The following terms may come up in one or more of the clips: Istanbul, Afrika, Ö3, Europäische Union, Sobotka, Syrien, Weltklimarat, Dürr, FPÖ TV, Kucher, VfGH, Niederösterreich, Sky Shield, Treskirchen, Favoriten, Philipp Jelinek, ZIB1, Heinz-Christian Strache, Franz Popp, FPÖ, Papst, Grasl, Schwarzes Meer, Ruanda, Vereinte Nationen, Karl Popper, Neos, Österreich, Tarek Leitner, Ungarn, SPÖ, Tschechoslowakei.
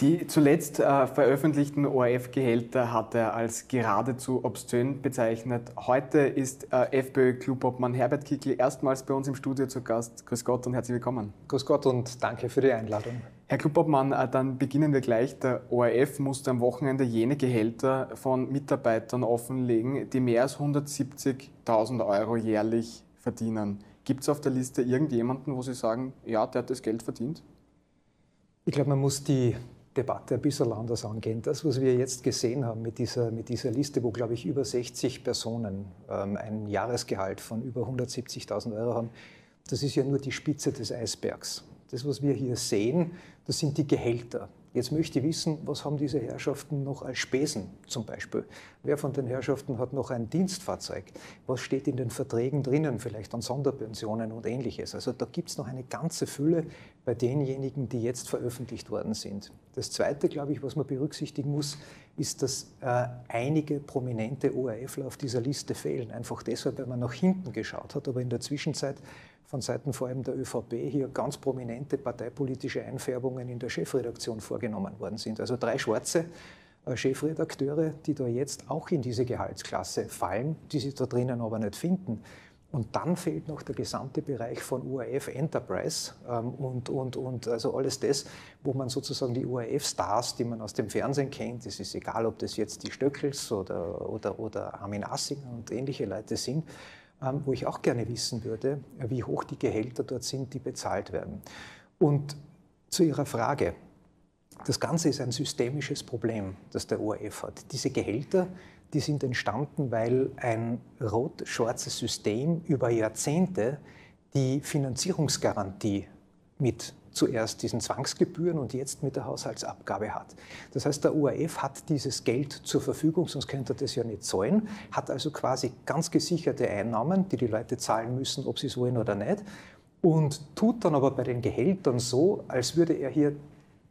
Die zuletzt veröffentlichten ORF-Gehälter hat er als geradezu obszön bezeichnet. Heute ist FPÖ-Klubobmann Herbert Kickl erstmals bei uns im Studio zu Gast. Grüß Gott und herzlich willkommen. Grüß Gott und danke für die Einladung. Herr Klubobmann, dann beginnen wir gleich. Der ORF musste am Wochenende jene Gehälter von Mitarbeitern offenlegen, die mehr als 170.000 Euro jährlich verdienen. Gibt es auf der Liste irgendjemanden, wo Sie sagen, ja, der hat das Geld verdient? Ich glaube, man muss die Debatte ein bisschen anders angehen. Das, was wir jetzt gesehen haben mit dieser Liste, wo, glaube ich, über 60 Personen ein Jahresgehalt von über 170.000 Euro haben, das ist ja nur die Spitze des Eisbergs. Das, was wir hier sehen, das sind die Gehälter. Jetzt möchte ich wissen, was haben diese Herrschaften noch als Spesen zum Beispiel? Wer von den Herrschaften hat noch ein Dienstfahrzeug? Was steht in den Verträgen drinnen, vielleicht an Sonderpensionen und Ähnliches? Also da gibt es noch eine ganze Fülle bei denjenigen, die jetzt veröffentlicht worden sind. Das Zweite, glaube ich, was man berücksichtigen muss, ist, dass einige prominente ORFler auf dieser Liste fehlen. Einfach deshalb, weil man nach hinten geschaut hat, aber in der Zwischenzeit von Seiten vor allem der ÖVP hier ganz prominente parteipolitische Einfärbungen in der Chefredaktion vorgenommen worden sind. Also 3 schwarze Chefredakteure, die da jetzt auch in diese Gehaltsklasse fallen, die sie da drinnen aber nicht finden. Und dann fehlt noch der gesamte Bereich von ORF Enterprise und also alles das, wo man sozusagen die ORF-Stars, die man aus dem Fernsehen kennt, es ist egal, ob das jetzt die Stöckels oder Armin Assinger und ähnliche Leute sind, wo ich auch gerne wissen würde, wie hoch die Gehälter dort sind, die bezahlt werden. Und zu Ihrer Frage, das Ganze ist ein systemisches Problem, das der ORF hat. Diese Gehälter, die sind entstanden, weil ein rot-schwarzes System über Jahrzehnte die Finanzierungsgarantie mit zuerst diesen Zwangsgebühren und jetzt mit der Haushaltsabgabe hat. Das heißt, der ORF hat dieses Geld zur Verfügung, sonst könnte er das ja nicht zahlen, hat also quasi ganz gesicherte Einnahmen, die die Leute zahlen müssen, ob sie es wollen oder nicht, und tut dann aber bei den Gehältern so, als würde er hier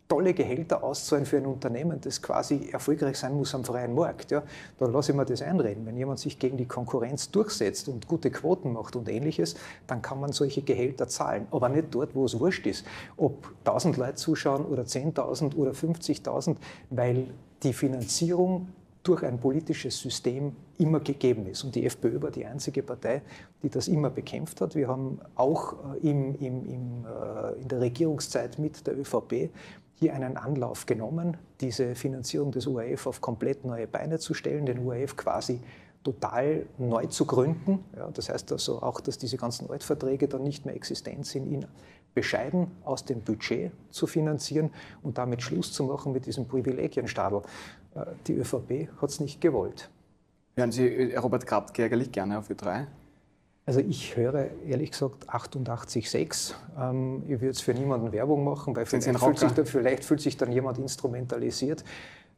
tolle Gehälter auszahlen für ein Unternehmen, das quasi erfolgreich sein muss am freien Markt. Ja, dann lasse ich mir das einreden. Wenn jemand sich gegen die Konkurrenz durchsetzt und gute Quoten macht und Ähnliches, dann kann man solche Gehälter zahlen. Aber nicht dort, wo es wurscht ist. Ob 1000 Leute zuschauen oder 10.000 oder 50.000, weil die Finanzierung durch ein politisches System immer gegeben ist. Und die FPÖ war die einzige Partei, die das immer bekämpft hat. Wir haben auch in der Regierungszeit mit der ÖVP hier einen Anlauf genommen, diese Finanzierung des ORF auf komplett neue Beine zu stellen, den ORF quasi total neu zu gründen. Ja, das heißt also auch, dass diese ganzen Altverträge dann nicht mehr existent sind, ihn bescheiden aus dem Budget zu finanzieren und damit Schluss zu machen mit diesem Privilegienstadel. Die ÖVP hat es nicht gewollt. Hören Sie Robert Krabtke ärgerlich gerne auf Ö3? Also ich höre, ehrlich gesagt, 88,6. Ich würde es für niemanden Werbung machen, weil vielleicht fühlt sich dann jemand instrumentalisiert.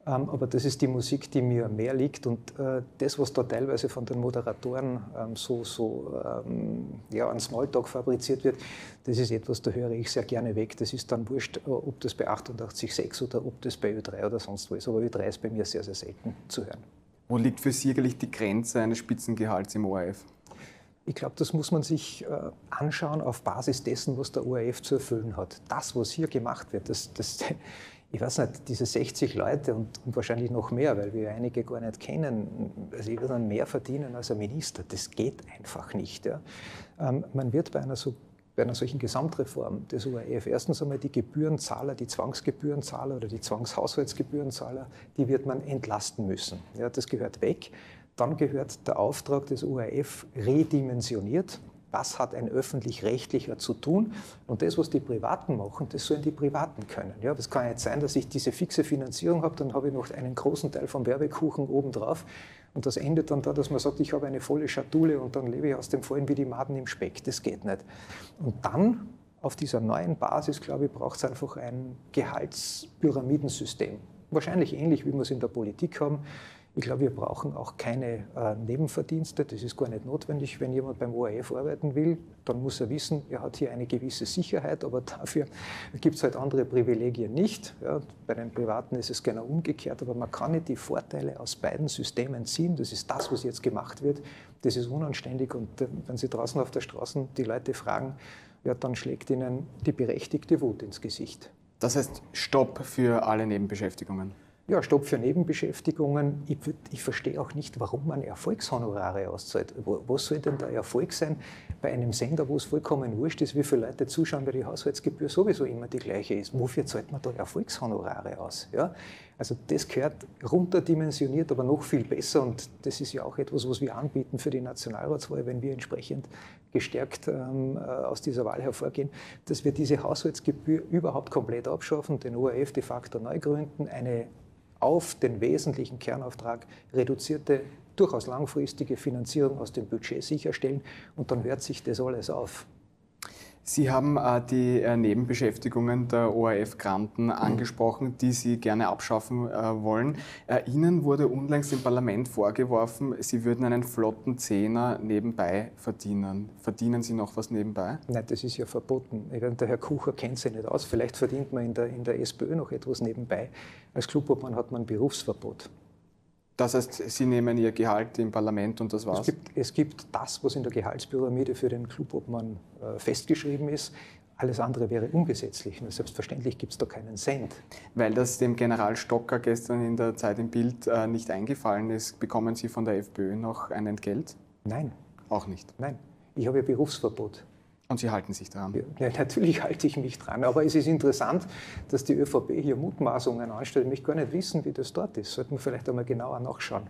Aber das ist die Musik, die mir mehr liegt. Und das, was da teilweise von den Moderatoren an Smalltalk fabriziert wird, das ist etwas, da höre ich sehr gerne weg. Das ist dann wurscht, ob das bei 88,6 oder ob das bei Ö3 oder sonst wo ist. Aber Ö3 ist bei mir sehr, sehr selten zu hören. Wo liegt für Sie eigentlich die Grenze eines Spitzengehalts im ORF? Ich glaube, das muss man sich anschauen auf Basis dessen, was der ORF zu erfüllen hat. Das, was hier gemacht wird, ich weiß nicht, diese 60 Leute und wahrscheinlich noch mehr, weil wir einige gar nicht kennen, also ich würde dann mehr verdienen als ein Minister. Das geht einfach nicht. Ja. Man wird bei einer solchen Gesamtreform des ORF erstens einmal die Gebührenzahler, die Zwangsgebührenzahler oder die Zwangshaushaltsgebührenzahler, die wird man entlasten müssen. Ja, das gehört weg. Dann gehört der Auftrag des ORF redimensioniert. Was hat ein Öffentlich-Rechtlicher zu tun? Und das, was die Privaten machen, das sollen die Privaten können. Ja, das kann jetzt sein, dass ich diese fixe Finanzierung habe, dann habe ich noch einen großen Teil vom Werbekuchen obendrauf. Und das endet dann da, dass man sagt, ich habe eine volle Schatulle und dann lebe ich aus dem Vollen wie die Maden im Speck. Das geht nicht. Und dann, auf dieser neuen Basis, glaube ich, braucht es einfach ein Gehaltspyramidensystem. Wahrscheinlich ähnlich, wie wir es in der Politik haben. Ich glaube, wir brauchen auch keine Nebenverdienste, das ist gar nicht notwendig. Wenn jemand beim ORF arbeiten will, dann muss er wissen, er hat hier eine gewisse Sicherheit, aber dafür gibt es halt andere Privilegien nicht. Ja, bei den Privaten ist es genau umgekehrt, aber man kann nicht die Vorteile aus beiden Systemen ziehen. Das ist das, was jetzt gemacht wird, das ist unanständig. Und wenn Sie draußen auf der Straße die Leute fragen, ja, dann schlägt ihnen die berechtigte Wut ins Gesicht. Das heißt Stopp für alle Nebenbeschäftigungen? Ja, Stopp für Nebenbeschäftigungen. Ich verstehe auch nicht, warum man Erfolgshonorare auszahlt. Was soll denn der Erfolg sein bei einem Sender, wo es vollkommen wurscht ist, wie viele Leute zuschauen, weil die Haushaltsgebühr sowieso immer die gleiche ist? Wofür zahlt man da Erfolgshonorare aus? Ja? Also das gehört runterdimensioniert, aber noch viel besser. Und das ist ja auch etwas, was wir anbieten für die Nationalratswahl, wenn wir entsprechend gestärkt aus dieser Wahl hervorgehen, dass wir diese Haushaltsgebühr überhaupt komplett abschaffen, den ORF de facto neu gründen, eine auf den wesentlichen Kernauftrag reduzierte, durchaus langfristige Finanzierung aus dem Budget sicherstellen, und dann hört sich das alles auf. Sie haben die Nebenbeschäftigungen der ORF-Granten angesprochen, die Sie gerne abschaffen wollen. Ihnen wurde unlängst im Parlament vorgeworfen, Sie würden einen flotten Zehner nebenbei verdienen. Verdienen Sie noch was nebenbei? Nein, das ist ja verboten. Der Herr Kucher kennt sich nicht aus. Vielleicht verdient man in der SPÖ noch etwas nebenbei. Als Klubobmann hat man ein Berufsverbot. Das heißt, Sie nehmen Ihr Gehalt im Parlament und das war's? Es gibt das, was in der Gehaltspyramide für den Klubobmann festgeschrieben ist. Alles andere wäre ungesetzlich. Nur selbstverständlich gibt es da keinen Cent. Weil das dem General Stocker gestern in der Zeit im Bild nicht eingefallen ist, bekommen Sie von der FPÖ noch ein Entgelt? Nein. Auch nicht? Nein. Ich habe ja Berufsverbot. Und Sie halten sich dran? Ja, natürlich halte ich mich dran. Aber es ist interessant, dass die ÖVP hier Mutmaßungen anstellt. Ich möchte gar nicht wissen, wie das dort ist. Sollten wir vielleicht einmal genauer nachschauen.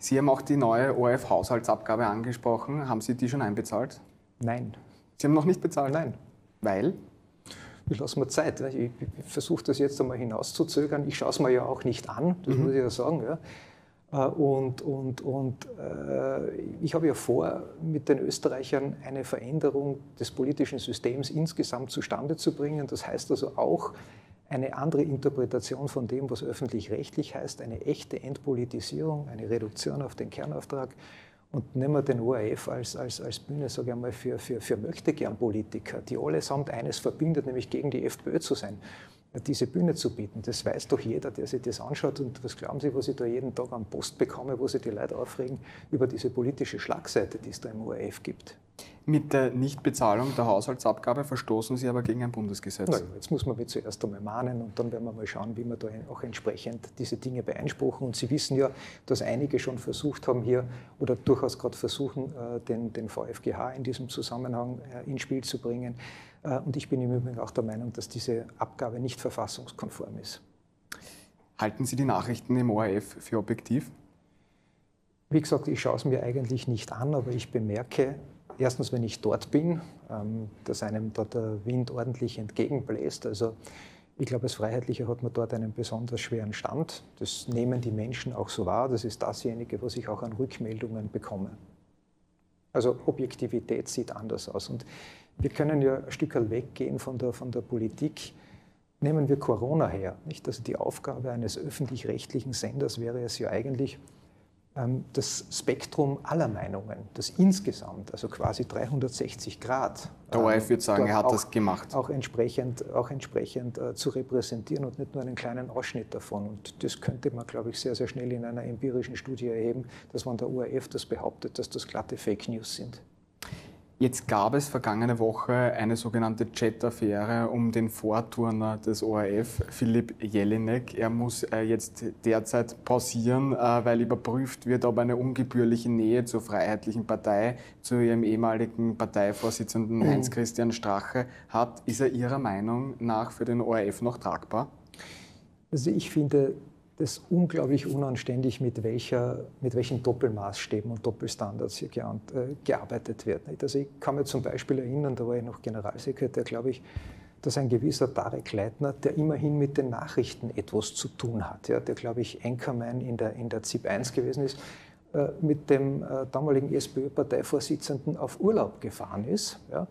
Sie haben auch die neue ORF-Haushaltsabgabe angesprochen. Haben Sie die schon einbezahlt? Nein. Sie haben noch nicht bezahlt? Nein. Weil? Ich lasse mir Zeit. Ich versuche das jetzt einmal hinauszuzögern. Ich schaue es mir ja auch nicht an, das muss ich ja sagen. Ja. Ich habe ja vor, mit den Österreichern eine Veränderung des politischen Systems insgesamt zustande zu bringen. Das heißt also auch eine andere Interpretation von dem, was öffentlich-rechtlich heißt, eine echte Entpolitisierung, eine Reduktion auf den Kernauftrag. Und nehmen wir den ORF als Bühne, sage ich einmal, für Möchtegern-Politiker, die allesamt eines verbindet, nämlich gegen die FPÖ zu sein. Diese Bühne zu bieten, das weiß doch jeder, der sich das anschaut. Und was glauben Sie, was ich da jeden Tag an Post bekomme, wo sich die Leute aufregen über diese politische Schlagseite, die es da im ORF gibt? Mit der Nichtbezahlung der Haushaltsabgabe verstoßen Sie aber gegen ein Bundesgesetz. Naja, jetzt muss man mich zuerst einmal mahnen und dann werden wir mal schauen, wie wir da auch entsprechend diese Dinge beeinspruchen. Und Sie wissen ja, dass einige schon versucht haben hier oder durchaus gerade versuchen, den VfGH in diesem Zusammenhang ins Spiel zu bringen. Und ich bin im Übrigen auch der Meinung, dass diese Abgabe nicht verfassungskonform ist. Halten Sie die Nachrichten im ORF für objektiv? Wie gesagt, ich schaue es mir eigentlich nicht an, aber ich bemerke, erstens, wenn ich dort bin, dass einem dort der Wind ordentlich entgegenbläst. Also ich glaube, als Freiheitlicher hat man dort einen besonders schweren Stand. Das nehmen die Menschen auch so wahr. Das ist dasjenige, was ich auch an Rückmeldungen bekomme. Also Objektivität sieht anders aus. Und wir können ja ein Stück weggehen von der Politik. Nehmen wir Corona her. Nicht? Also die Aufgabe eines öffentlich-rechtlichen Senders wäre es ja eigentlich, das Spektrum aller Meinungen, das insgesamt, also quasi 360 Grad. Der ORF würde sagen, er hat das gemacht. Auch entsprechend zu repräsentieren und nicht nur einen kleinen Ausschnitt davon. Und das könnte man, glaube ich, sehr, sehr schnell in einer empirischen Studie erheben, dass man der ORF das behauptet, dass das glatte Fake News sind. Jetzt gab es vergangene Woche eine sogenannte Chat-Affäre um den Vorturner des ORF, Philipp Jelinek. Er muss jetzt derzeit pausieren, weil überprüft wird, ob eine ungebührliche Nähe zur Freiheitlichen Partei, zu ihrem ehemaligen Parteivorsitzenden Heinz-Christian Strache hat. Ist er Ihrer Meinung nach für den ORF noch tragbar? Also ich finde das unglaublich unanständig, mit welchen Doppelmaßstäben und Doppelstandards hier gearbeitet wird. Also ich kann mir zum Beispiel erinnern, da war ich noch Generalsekretär, glaube ich, dass ein gewisser Tarek Leitner, der immerhin mit den Nachrichten etwas zu tun hat, ja, der, glaube ich, Anchorman in der ZIB1 gewesen ist, mit dem damaligen SPÖ-Parteivorsitzenden auf Urlaub gefahren ist. Ja.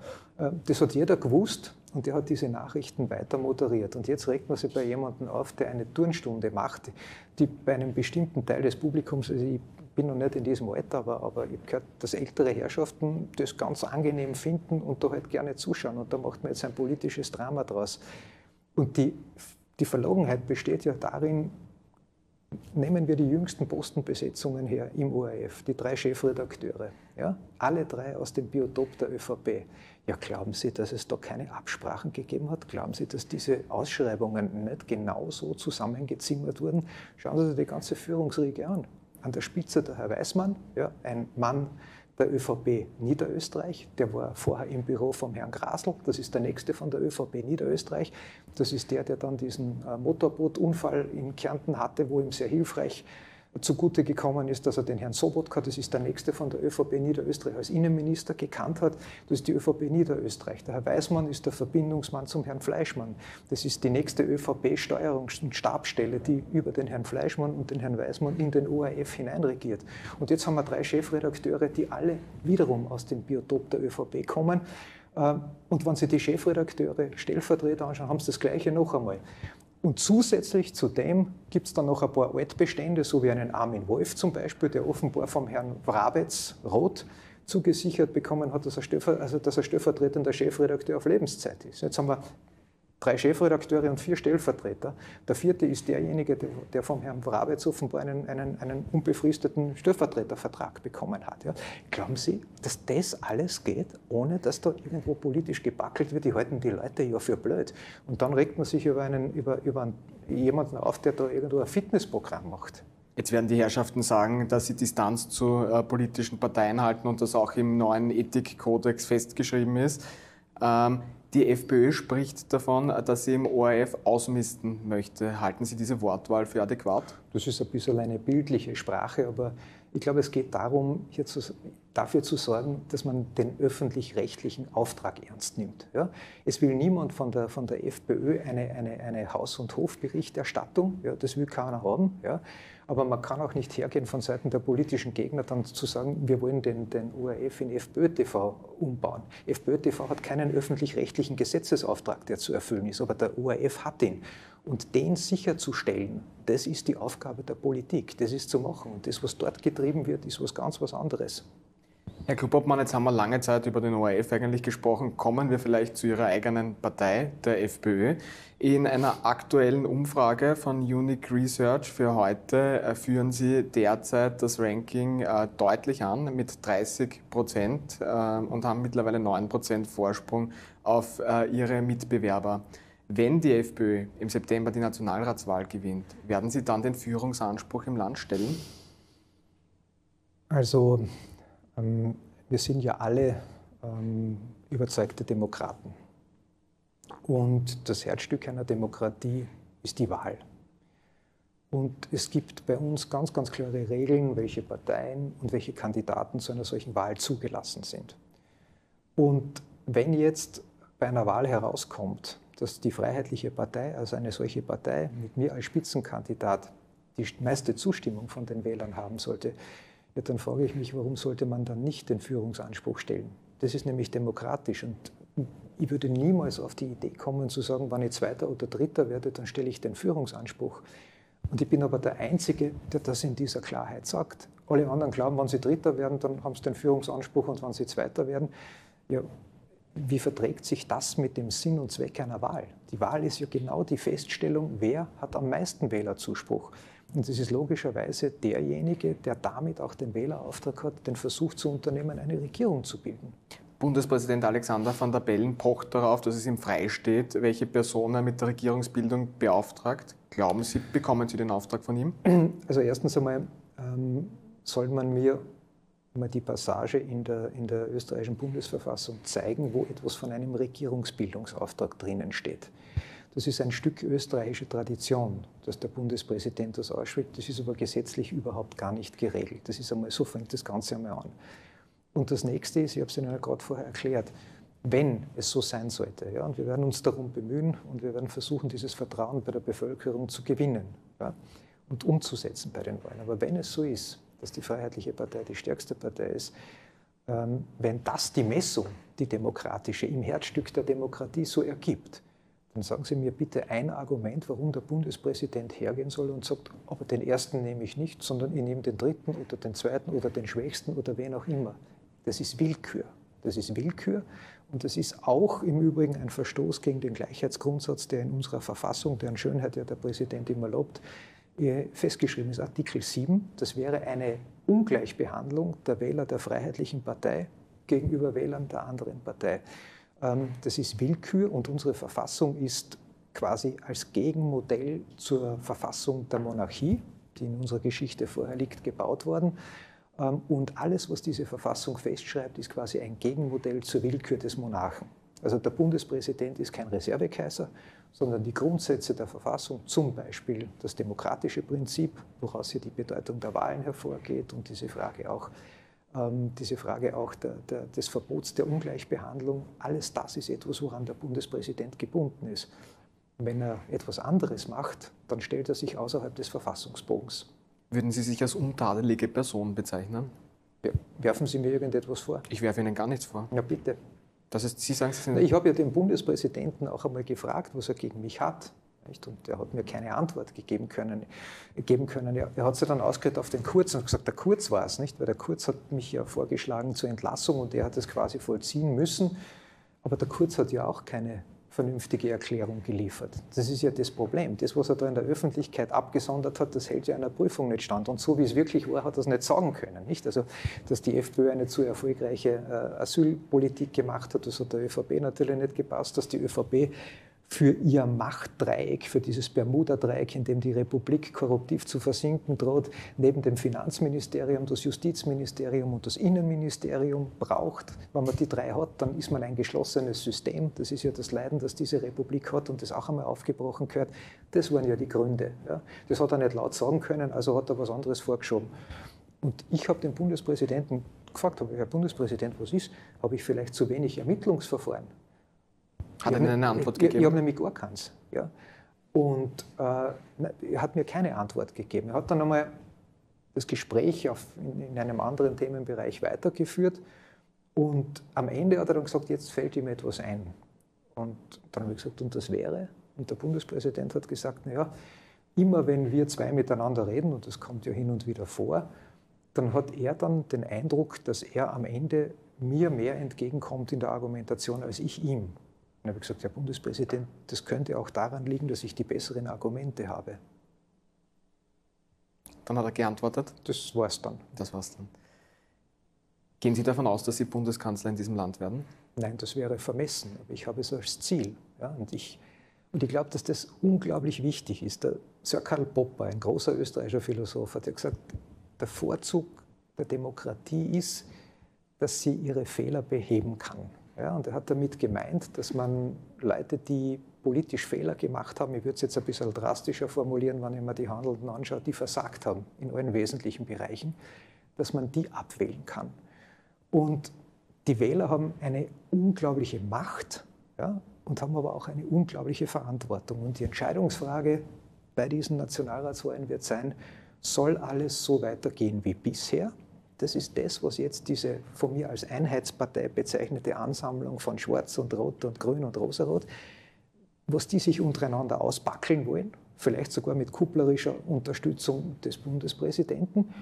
Das hat jeder gewusst. Und der hat diese Nachrichten weiter moderiert. Und jetzt regt man sich bei jemandem auf, der eine Turnstunde macht, die bei einem bestimmten Teil des Publikums, also ich bin noch nicht in diesem Alter, aber ich habe gehört, dass ältere Herrschaften das ganz angenehm finden und da halt gerne zuschauen. Und da macht man jetzt ein politisches Drama draus. Und die Verlogenheit besteht ja darin, nehmen wir die jüngsten Postenbesetzungen her im ORF, die 3 Chefredakteure, ja? Alle 3 aus dem Biotop der ÖVP. Ja, glauben Sie, dass es da keine Absprachen gegeben hat? Glauben Sie, dass diese Ausschreibungen nicht genau so zusammengezimmert wurden? Schauen Sie sich die ganze Führungsriege an. An der Spitze der Herr Weißmann, ja, ein Mann der ÖVP Niederösterreich, der war vorher im Büro vom Herrn Grasl, das ist der nächste von der ÖVP Niederösterreich, das ist der, der dann diesen Motorbootunfall in Kärnten hatte, wo ihm sehr hilfreich zugute gekommen ist, dass er den Herrn Sobotka, das ist der nächste von der ÖVP Niederösterreich, als Innenminister gekannt hat, das ist die ÖVP Niederösterreich. Der Herr Weißmann ist der Verbindungsmann zum Herrn Fleischmann. Das ist die nächste ÖVP-Steuerungs- und Stabsstelle, die über den Herrn Fleischmann und den Herrn Weißmann in den ORF hineinregiert. Und jetzt haben wir 3 Chefredakteure, die alle wiederum aus dem Biotop der ÖVP kommen. Und wenn Sie die Chefredakteure Stellvertreter anschauen, haben Sie das Gleiche noch einmal. Und zusätzlich zu dem gibt es dann noch ein paar Altbestände, so wie einen Armin Wolf zum Beispiel, der offenbar vom Herrn Wrabetz rot zugesichert bekommen hat, dass er stellvertretender Chefredakteur auf Lebenszeit ist. Jetzt haben wir 3 Chefredakteure und 4 Stellvertreter. Der 4. ist derjenige, der vom Herrn Wrabetz offenbar einen unbefristeten Stellvertretervertrag bekommen hat. Ja. Glauben Sie, dass das alles geht, ohne dass da irgendwo politisch gebackelt wird? Die halten die Leute ja für blöd. Und dann regt man sich über jemanden auf, der da irgendwo ein Fitnessprogramm macht. Jetzt werden die Herrschaften sagen, dass sie Distanz zu politischen Parteien halten und das auch im neuen Ethikkodex festgeschrieben ist. Die FPÖ spricht davon, dass sie im ORF ausmisten möchte. Halten Sie diese Wortwahl für adäquat? Das ist ein bisschen eine bildliche Sprache, aber ich glaube, es geht darum, dafür zu sorgen, dass man den öffentlich-rechtlichen Auftrag ernst nimmt. Ja? Es will niemand von der FPÖ eine Haus- und Hofberichterstattung, ja, das will keiner haben. Ja? Aber man kann auch nicht hergehen von Seiten der politischen Gegner, dann zu sagen, wir wollen den ORF in FPÖ-TV umbauen. FPÖ-TV hat keinen öffentlich-rechtlichen Gesetzesauftrag, der zu erfüllen ist, aber der ORF hat ihn. Und den sicherzustellen, das ist die Aufgabe der Politik, das ist zu machen. Und das, was dort getrieben wird, ist was ganz anderes. Herr Klubobmann, jetzt haben wir lange Zeit über den ORF eigentlich gesprochen. Kommen wir vielleicht zu Ihrer eigenen Partei, der FPÖ. In einer aktuellen Umfrage von Unique Research für heute führen Sie derzeit das Ranking deutlich an mit 30% und haben mittlerweile 9% Vorsprung auf Ihre Mitbewerber. Wenn die FPÖ im September die Nationalratswahl gewinnt, werden Sie dann den Führungsanspruch im Land stellen? Also, wir sind ja alle überzeugte Demokraten. Und das Herzstück einer Demokratie ist die Wahl. Und es gibt bei uns ganz, ganz klare Regeln, welche Parteien und welche Kandidaten zu einer solchen Wahl zugelassen sind. Und wenn jetzt bei einer Wahl herauskommt, dass die Freiheitliche Partei, also eine solche Partei mit mir als Spitzenkandidat, die meiste Zustimmung von den Wählern haben sollte, ja, dann frage ich mich, warum sollte man dann nicht den Führungsanspruch stellen? Das ist nämlich demokratisch und ich würde niemals auf die Idee kommen zu sagen, wenn ich 2. oder 3. werde, dann stelle ich den Führungsanspruch. Und ich bin aber der Einzige, der das in dieser Klarheit sagt. Alle anderen glauben, wenn sie 3. werden, dann haben sie den Führungsanspruch und wenn sie 2. werden, ja, wie verträgt sich das mit dem Sinn und Zweck einer Wahl? Die Wahl ist ja genau die Feststellung, wer hat am meisten Wählerzuspruch. Und es ist logischerweise derjenige, der damit auch den Wählerauftrag hat, den Versuch zu unternehmen, eine Regierung zu bilden. Bundespräsident Alexander van der Bellen pocht darauf, dass es ihm freisteht, welche Person er mit der Regierungsbildung beauftragt. Glauben Sie, bekommen Sie den Auftrag von ihm? Also erstens einmal soll man mir die Passage in der österreichischen Bundesverfassung zeigen, wo etwas von einem Regierungsbildungsauftrag drinnen steht. Das ist ein Stück österreichische Tradition, dass der Bundespräsident das ausschreibt. Das ist aber gesetzlich überhaupt gar nicht geregelt. Das ist einmal so, fängt das Ganze einmal an. Und das Nächste ist, ich habe es Ihnen ja gerade vorher erklärt, wenn es so sein sollte, ja, und wir werden uns darum bemühen und wir werden versuchen, dieses Vertrauen bei der Bevölkerung zu gewinnen, ja, und umzusetzen bei den Wahlen. Aber wenn es so ist, dass die Freiheitliche Partei die stärkste Partei ist, wenn das die Messung, die demokratische, im Herzstück der Demokratie so ergibt, dann sagen Sie mir bitte ein Argument, warum der Bundespräsident hergehen soll und sagt, aber den ersten nehme ich nicht, sondern ich nehme den 3. oder den 2. oder den Schwächsten oder wen auch immer. Das ist Willkür. Das ist Willkür und das ist auch im Übrigen ein Verstoß gegen den Gleichheitsgrundsatz, der in unserer Verfassung, deren Schönheit ja der Präsident immer lobt, festgeschrieben ist, Artikel 7, das wäre eine Ungleichbehandlung der Wähler der Freiheitlichen Partei gegenüber Wählern der anderen Partei. Das ist Willkür und unsere Verfassung ist quasi als Gegenmodell zur Verfassung der Monarchie, die in unserer Geschichte vorher liegt, gebaut worden. Und alles, was diese Verfassung festschreibt, ist quasi ein Gegenmodell zur Willkür des Monarchen. Also der Bundespräsident ist kein Reservekaiser, sondern die Grundsätze der Verfassung, zum Beispiel das demokratische Prinzip, woraus hier die Bedeutung der Wahlen hervorgeht und diese Frage auch des Verbots der Ungleichbehandlung, alles das ist etwas, woran der Bundespräsident gebunden ist. Wenn er etwas anderes macht, dann stellt er sich außerhalb des Verfassungsbogens. Würden Sie sich als untadelige Person bezeichnen? Ja. Werfen Sie mir irgendetwas vor? Ich werfe Ihnen gar nichts vor. Na bitte. Das heißt, Sie sagen, ich habe ja den Bundespräsidenten auch einmal gefragt, was er gegen mich hat. Und er hat mir keine Antwort geben können. Er hat sich dann ausgehört auf den Kurz und gesagt, der Kurz war es nicht, weil der Kurz hat mich ja vorgeschlagen zur Entlassung und er hat es quasi vollziehen müssen. Aber der Kurz hat ja auch keine vernünftige Erklärung geliefert. Das ist ja das Problem. Das, was er da in der Öffentlichkeit abgesondert hat, das hält ja einer Prüfung nicht stand. Und so wie es wirklich war, hat er es nicht sagen können. Nicht? Also, dass die FPÖ eine zu erfolgreiche Asylpolitik gemacht hat, das hat der ÖVP natürlich nicht gepasst, dass die ÖVP für ihr Machtdreieck, für dieses Bermuda-Dreieck, in dem die Republik korruptiv zu versinken droht, neben dem Finanzministerium, das Justizministerium und das Innenministerium braucht. Wenn man die drei hat, dann ist man ein geschlossenes System. Das ist ja das Leiden, das diese Republik hat und das auch einmal aufgebrochen gehört. Das waren ja die Gründe. Ja. Das hat er nicht laut sagen können, also hat er was anderes vorgeschoben. Und ich habe den Bundespräsidenten gefragt, Herr Bundespräsident, was ist? Habe ich vielleicht zu wenig Ermittlungsverfahren? Hat er mir eine Antwort gegeben? Ich habe nämlich gar keins. Ja. Und er hat mir keine Antwort gegeben. Er hat dann nochmal das Gespräch in einem anderen Themenbereich weitergeführt und am Ende hat er dann gesagt, jetzt fällt ihm etwas ein. Und dann habe ich gesagt, und das wäre? Und der Bundespräsident hat gesagt, naja, immer wenn wir zwei miteinander reden, und das kommt ja hin und wieder vor, dann hat er dann den Eindruck, dass er am Ende mir mehr entgegenkommt in der Argumentation als ich ihm. Dann habe ich gesagt, Herr Bundespräsident, das könnte auch daran liegen, dass ich die besseren Argumente habe. Dann hat er geantwortet? Das war's dann. Das war's dann. Gehen Sie davon aus, dass Sie Bundeskanzler in diesem Land werden? Nein, das wäre vermessen, aber ich habe es als Ziel. Ja, und ich glaube, dass das unglaublich wichtig ist. Der Sir Karl Popper, ein großer österreichischer Philosoph, hat ja gesagt, der Vorzug der Demokratie ist, dass sie ihre Fehler beheben kann. Ja, und er hat damit gemeint, dass man Leute, die politisch Fehler gemacht haben, ich würde es jetzt ein bisschen drastischer formulieren, wenn ich mir die Handelnden anschaue, die versagt haben in allen wesentlichen Bereichen, dass man die abwählen kann. Und die Wähler haben eine unglaubliche Macht, ja, und haben aber auch eine unglaubliche Verantwortung. Und die Entscheidungsfrage bei diesen Nationalratswahlen wird sein, soll alles so weitergehen wie bisher? Das ist das, was jetzt diese von mir als Einheitspartei bezeichnete Ansammlung von Schwarz und Rot und Grün und Rosarot, was die sich untereinander ausbackeln wollen, vielleicht sogar mit kupplerischer Unterstützung des Bundespräsidenten,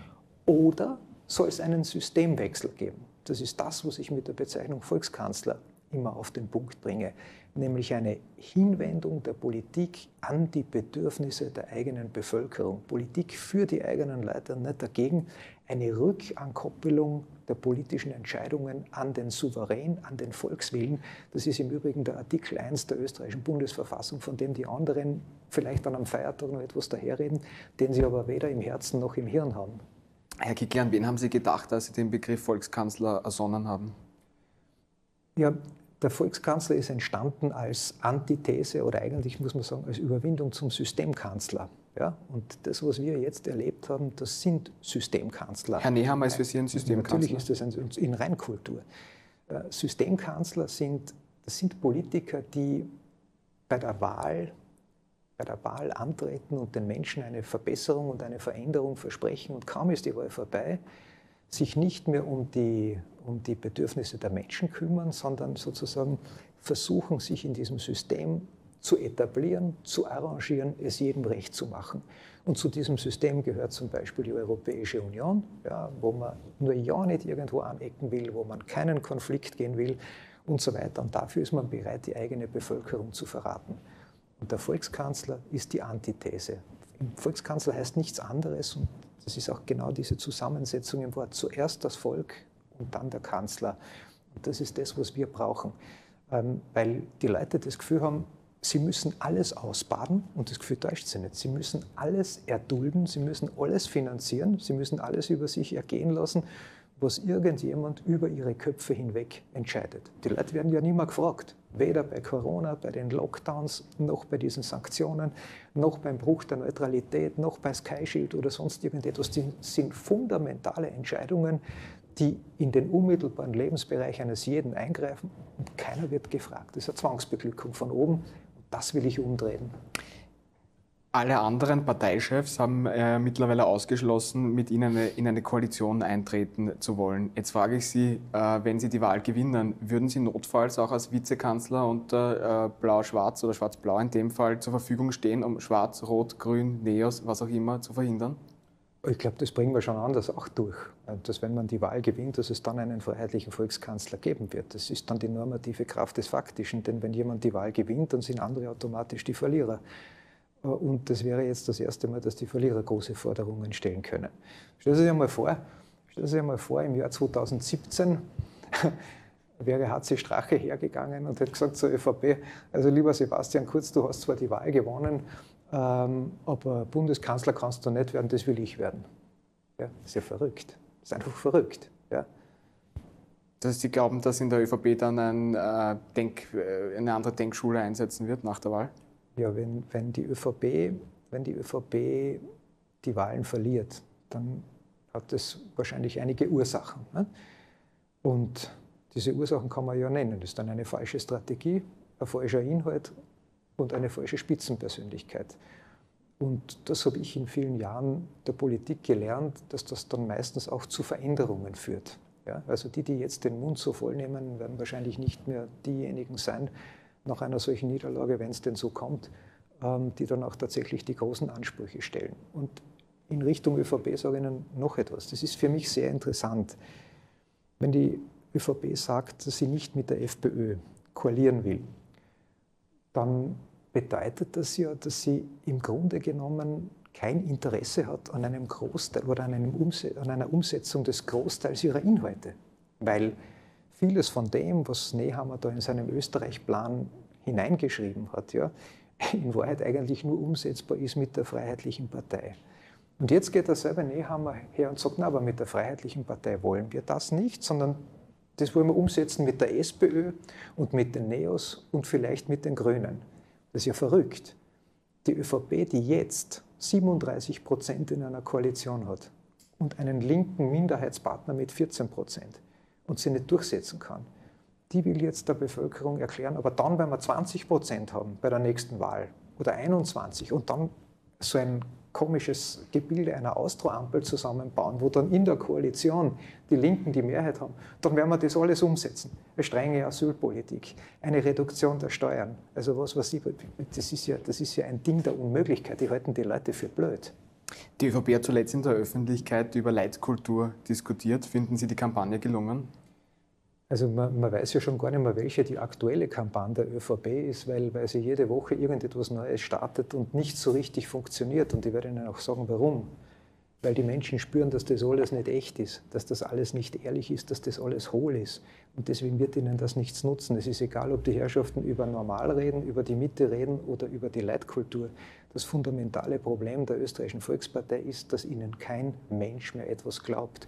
oder soll es einen Systemwechsel geben? Das ist das, was ich mit der Bezeichnung Volkskanzler immer auf den Punkt bringe, nämlich eine Hinwendung der Politik an die Bedürfnisse der eigenen Bevölkerung. Politik für die eigenen Leute, nicht dagegen. Eine Rückankoppelung der politischen Entscheidungen an den Souverän, an den Volkswillen. Das ist im Übrigen der Artikel 1 der österreichischen Bundesverfassung, von dem die anderen vielleicht dann am Feiertag noch etwas daherreden, den sie aber weder im Herzen noch im Hirn haben. Herr Kickl, an wen haben Sie gedacht, als Sie den Begriff Volkskanzler ersonnen haben? Ja, der Volkskanzler ist entstanden als Antithese oder eigentlich muss man sagen als Überwindung zum Systemkanzler. Ja? Und das, was wir jetzt erlebt haben, das sind Systemkanzler. Herr Nehammer ist für Sie ein Systemkanzler? Natürlich ist das in Reinkultur. Systemkanzler das sind Politiker, die bei der Wahl antreten und den Menschen eine Verbesserung und eine Veränderung versprechen. Und kaum ist die Wahl vorbei, sich nicht mehr um die Bedürfnisse der Menschen kümmern, sondern sozusagen versuchen, sich in diesem System zu etablieren, zu arrangieren, es jedem recht zu machen. Und zu diesem System gehört zum Beispiel die Europäische Union, ja, wo man nur ja nicht irgendwo anecken will, wo man keinen Konflikt gehen will und so weiter. Und dafür ist man bereit, die eigene Bevölkerung zu verraten. Und der Volkskanzler ist die Antithese. Volkskanzler heißt nichts anderes, und das ist auch genau diese Zusammensetzung im Wort. Zuerst das Volk und dann der Kanzler. Und das ist das, was wir brauchen. weil die Leute das Gefühl haben, sie müssen alles ausbaden und das Gefühl täuscht sie nicht. Sie müssen alles erdulden, sie müssen alles finanzieren, sie müssen alles über sich ergehen lassen, was irgendjemand über ihre Köpfe hinweg entscheidet. Die Leute werden ja nicht mehr gefragt, weder bei Corona, bei den Lockdowns, noch bei diesen Sanktionen, noch beim Bruch der Neutralität, noch bei Sky Shield oder sonst irgendetwas. Das sind fundamentale Entscheidungen, die in den unmittelbaren Lebensbereich eines jeden eingreifen und keiner wird gefragt. Das ist eine Zwangsbeglückung von oben und das will ich umdrehen. Alle anderen Parteichefs haben mittlerweile ausgeschlossen, mit Ihnen in eine Koalition eintreten zu wollen. Jetzt frage ich Sie, wenn Sie die Wahl gewinnen, würden Sie notfalls auch als Vizekanzler unter Blau-Schwarz oder Schwarz-Blau in dem Fall zur Verfügung stehen, um Schwarz, Rot, Grün, Neos, was auch immer zu verhindern? Ich glaube, das bringen wir schon anders auch durch, dass wenn man die Wahl gewinnt, dass es dann einen freiheitlichen Volkskanzler geben wird. Das ist dann die normative Kraft des Faktischen, denn wenn jemand die Wahl gewinnt, dann sind andere automatisch die Verlierer. Und das wäre jetzt das erste Mal, dass die Verlierer große Forderungen stellen können. Stellen Sie sich einmal vor, im Jahr 2017 wäre HC Strache hergegangen und hätte gesagt zur ÖVP, also lieber Sebastian Kurz, du hast zwar die Wahl gewonnen, aber Bundeskanzler kannst du nicht werden, das will ich werden. Ja, das ist ja verrückt. Das ist einfach verrückt. Ja. Das heißt, Sie glauben, dass in der ÖVP dann eine andere Denkschule einsetzen wird nach der Wahl? Ja, wenn die ÖVP die Wahlen verliert, dann hat das wahrscheinlich einige Ursachen. Ne? Und diese Ursachen kann man ja nennen. Das ist dann eine falsche Strategie, ein falscher Inhalt und eine falsche Spitzenpersönlichkeit. Und das habe ich in vielen Jahren der Politik gelernt, dass das dann meistens auch zu Veränderungen führt. Ja? Also die jetzt den Mund so voll nehmen, werden wahrscheinlich nicht mehr diejenigen sein, nach einer solchen Niederlage, wenn es denn so kommt, die dann auch tatsächlich die großen Ansprüche stellen. Und in Richtung ÖVP sage ich Ihnen noch etwas. Das ist für mich sehr interessant. Wenn die ÖVP sagt, dass sie nicht mit der FPÖ koalieren will, dann bedeutet das ja, dass sie im Grunde genommen kein Interesse hat an einem Großteil oder an einer Umsetzung des Großteils ihrer Inhalte. Weil vieles von dem, was Nehammer da in seinem Österreich-Plan hineingeschrieben hat, ja, in Wahrheit eigentlich nur umsetzbar ist mit der Freiheitlichen Partei. Und jetzt geht derselbe Nehammer her und sagt, na, aber mit der Freiheitlichen Partei wollen wir das nicht, sondern das wollen wir umsetzen mit der SPÖ und mit den Neos und vielleicht mit den Grünen. Das ist ja verrückt. Die ÖVP, die jetzt 37% in einer Koalition hat und einen linken Minderheitspartner mit 14% und sie nicht durchsetzen kann, die will jetzt der Bevölkerung erklären, aber dann, wenn wir 20% haben bei der nächsten Wahl oder 21 und dann so ein komisches Gebilde einer Austro-Ampel zusammenbauen, wo dann in der Koalition die Linken die Mehrheit haben, dann werden wir das alles umsetzen. Eine strenge Asylpolitik, eine Reduktion der Steuern, also was weiß ich, das ist ja ein Ding der Unmöglichkeit, die halten die Leute für blöd. Die ÖVP hat zuletzt in der Öffentlichkeit über Leitkultur diskutiert. Finden Sie die Kampagne gelungen? Also man weiß ja schon gar nicht mehr, welche die aktuelle Kampagne der ÖVP ist, weil sie jede Woche irgendetwas Neues startet und nicht so richtig funktioniert. Und ich werde Ihnen auch sagen, warum. Weil die Menschen spüren, dass das alles nicht echt ist, dass das alles nicht ehrlich ist, dass das alles hohl ist. Und deswegen wird ihnen das nichts nutzen. Es ist egal, ob die Herrschaften über Normal reden, über die Mitte reden oder über die Leitkultur. Das fundamentale Problem der Österreichischen Volkspartei ist, dass ihnen kein Mensch mehr etwas glaubt.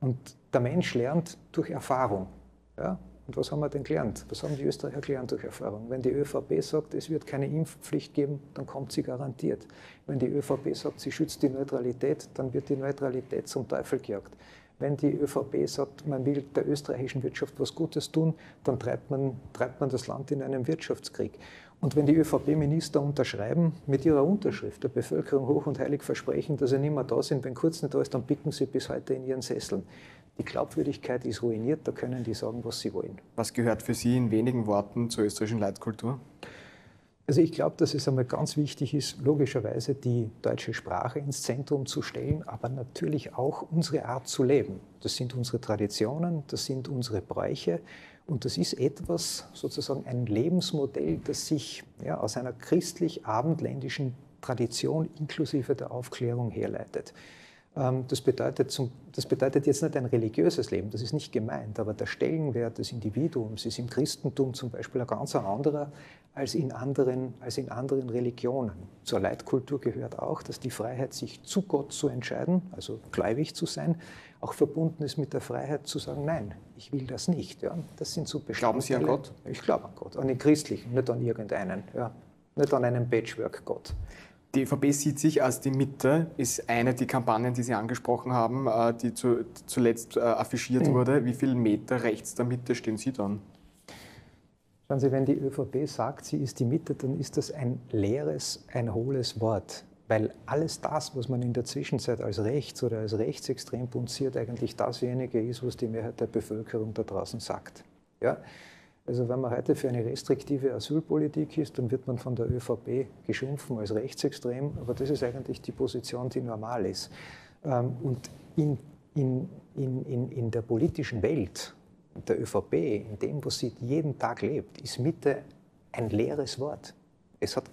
Und der Mensch lernt durch Erfahrung. Ja? Und was haben wir denn gelernt? Was haben die Österreicher gelernt durch Erfahrung? Wenn die ÖVP sagt, es wird keine Impfpflicht geben, dann kommt sie garantiert. Wenn die ÖVP sagt, sie schützt die Neutralität, dann wird die Neutralität zum Teufel gejagt. Wenn die ÖVP sagt, man will der österreichischen Wirtschaft was Gutes tun, dann treibt man das Land in einen Wirtschaftskrieg. Und wenn die ÖVP-Minister unterschreiben, mit ihrer Unterschrift der Bevölkerung hoch und heilig versprechen, dass sie nicht mehr da sind, wenn Kurz nicht da ist, dann picken sie bis heute in ihren Sesseln. Die Glaubwürdigkeit ist ruiniert, da können die sagen, was sie wollen. Was gehört für Sie in wenigen Worten zur österreichischen Leitkultur? Also ich glaube, dass es einmal ganz wichtig ist, logischerweise die deutsche Sprache ins Zentrum zu stellen, aber natürlich auch unsere Art zu leben. Das sind unsere Traditionen, das sind unsere Bräuche und das ist etwas, sozusagen ein Lebensmodell, das sich ja, aus einer christlich-abendländischen Tradition inklusive der Aufklärung herleitet. Das bedeutet jetzt nicht ein religiöses Leben, das ist nicht gemeint, aber der Stellenwert des Individuums ist im Christentum zum Beispiel ein ganz anderer als in anderen Religionen. Zur Leitkultur gehört auch, dass die Freiheit, sich zu Gott zu entscheiden, also gläubig zu sein, auch verbunden ist mit der Freiheit zu sagen, nein, ich will das nicht. Ja, das sind so Bestandteile. Glauben Sie an Gott? Ich glaube an Gott, an den Christlichen, nicht an irgendeinen, ja, nicht an einen Patchwork-Gott. Die ÖVP sieht sich als die Mitte, ist eine der Kampagnen, die Sie angesprochen haben, die zuletzt affichiert wurde. Wie viel Meter rechts der Mitte stehen Sie dann? Schauen Sie, wenn die ÖVP sagt, sie ist die Mitte, dann ist das ein leeres, ein hohles Wort. Weil alles das, was man in der Zwischenzeit als rechts oder als rechtsextrem punziert, eigentlich dasjenige ist, was die Mehrheit der Bevölkerung da draußen sagt. Ja? Also wenn man heute für eine restriktive Asylpolitik ist, dann wird man von der ÖVP geschimpfen als rechtsextrem, aber das ist eigentlich die Position, die normal ist. Und in der politischen Welt der ÖVP, in dem, was sie jeden Tag lebt, ist Mitte ein leeres Wort. Es hat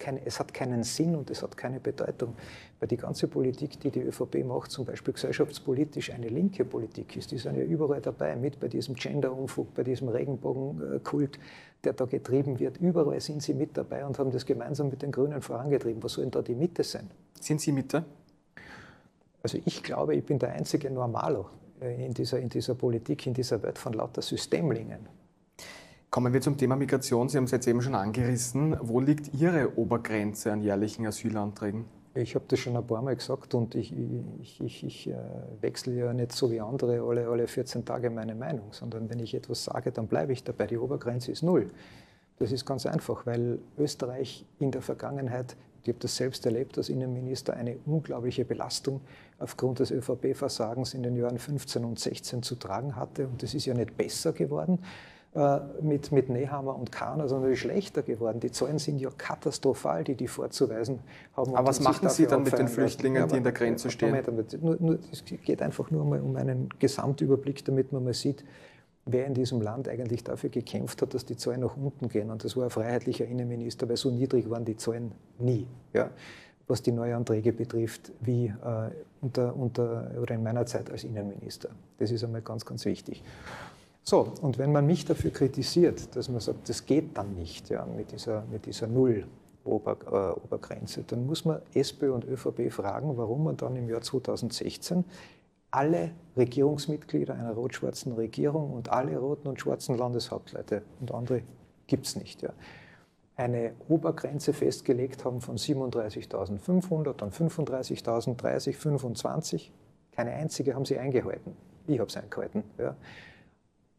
keinen Sinn und es hat keine Bedeutung, weil die ganze Politik, die die ÖVP macht, zum Beispiel gesellschaftspolitisch eine linke Politik ist, die sind ja überall dabei, mit bei diesem Gender-Unfug, bei diesem Regenbogenkult, der da getrieben wird. Überall sind sie mit dabei und haben das gemeinsam mit den Grünen vorangetrieben. Was soll denn da die Mitte sein? Sind Sie Mitte? Also ich glaube, ich bin der einzige Normalo in dieser Politik, in dieser Welt von lauter Systemlingen. Kommen wir zum Thema Migration. Sie haben es jetzt eben schon angerissen. Wo liegt Ihre Obergrenze an jährlichen Asylanträgen? Ich habe das schon ein paar Mal gesagt und ich wechsle ja nicht so wie andere alle 14 Tage meine Meinung, sondern wenn ich etwas sage, dann bleibe ich dabei. Die Obergrenze ist 0. Das ist ganz einfach, weil Österreich in der Vergangenheit, ich habe das selbst erlebt als Innenminister, eine unglaubliche Belastung aufgrund des ÖVP-Versagens in den Jahren 15 und 16 zu tragen hatte. Und das ist ja nicht besser geworden. Mit Nehammer und Karner, sondern die schlechter geworden. Die Zahlen sind ja katastrophal, die vorzuweisen haben. Aber was machen Sie dann mit den Flüchtlingen, die in der Grenze stehen? Es geht einfach nur mal um einen Gesamtüberblick, damit man mal sieht, wer in diesem Land eigentlich dafür gekämpft hat, dass die Zahlen nach unten gehen. Und das war ein freiheitlicher Innenminister, weil so niedrig waren die Zahlen nie. Ja? Was die Neuanträge betrifft, wie oder in meiner Zeit als Innenminister. Das ist einmal ganz, ganz wichtig. So, und wenn man mich dafür kritisiert, dass man sagt, das geht dann nicht, ja, mit dieser Null-Obergrenze, dann muss man SPÖ und ÖVP fragen, warum man dann im Jahr 2016 alle Regierungsmitglieder einer rot-schwarzen Regierung und alle roten und schwarzen Landeshauptleute und andere gibt es nicht, ja, eine Obergrenze festgelegt haben von 37.500, dann 35.000, 30, 25. Keine einzige haben sie eingehalten. Ich habe es eingehalten, ja.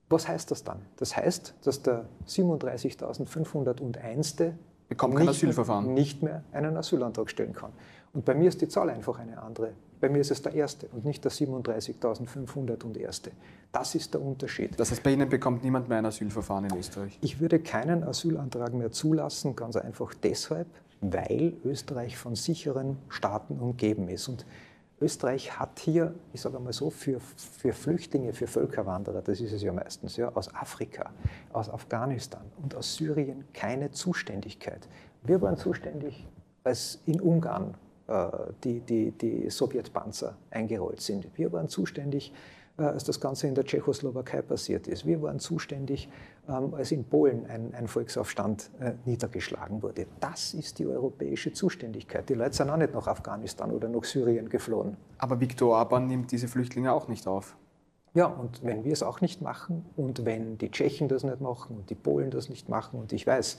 Was heißt das dann? Das heißt, dass der 37.501. nicht mehr einen Asylantrag stellen kann. Und bei mir ist die Zahl einfach eine andere. Bei mir ist es der Erste und nicht der 37.501. Das ist der Unterschied. Das heißt, bei Ihnen bekommt niemand mehr ein Asylverfahren in Österreich? Ich würde keinen Asylantrag mehr zulassen, ganz einfach deshalb, weil Österreich von sicheren Staaten umgeben ist. Und Österreich hat hier, ich sage mal so, für Flüchtlinge, für Völkerwanderer, das ist es ja meistens, ja, aus Afrika, aus Afghanistan und aus Syrien keine Zuständigkeit. Wir waren zuständig, als in Ungarn die Sowjetpanzer eingerollt sind. Wir waren zuständig, als das Ganze in der Tschechoslowakei passiert ist. Wir waren zuständig, als in Polen ein Volksaufstand niedergeschlagen wurde. Das ist die europäische Zuständigkeit. Die Leute sind auch nicht nach Afghanistan oder nach Syrien geflohen. Aber Viktor Orban nimmt diese Flüchtlinge auch nicht auf. Ja, und wenn wir es auch nicht machen und wenn die Tschechen das nicht machen und die Polen das nicht machen und ich weiß,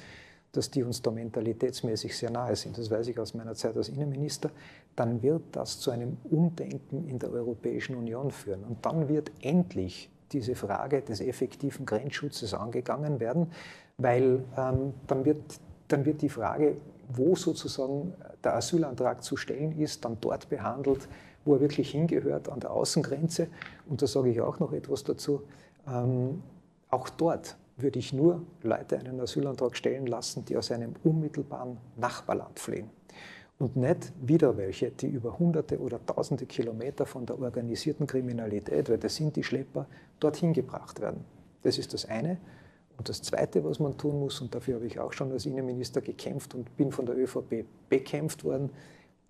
dass die uns da mentalitätsmäßig sehr nahe sind, das weiß ich aus meiner Zeit als Innenminister, dann wird das zu einem Umdenken in der Europäischen Union führen. Und dann wird endlich diese Frage des effektiven Grenzschutzes angegangen werden, weil dann wird die Frage, wo sozusagen der Asylantrag zu stellen ist, dann dort behandelt, wo er wirklich hingehört, an der Außengrenze. Und da sage ich auch noch etwas dazu, auch dort würde ich nur Leute einen Asylantrag stellen lassen, die aus einem unmittelbaren Nachbarland fliehen. Und nicht wieder welche, die über hunderte oder tausende Kilometer von der organisierten Kriminalität, weil das sind die Schlepper, dorthin gebracht werden. Das ist das eine. Und das Zweite, was man tun muss, und dafür habe ich auch schon als Innenminister gekämpft und bin von der ÖVP bekämpft worden,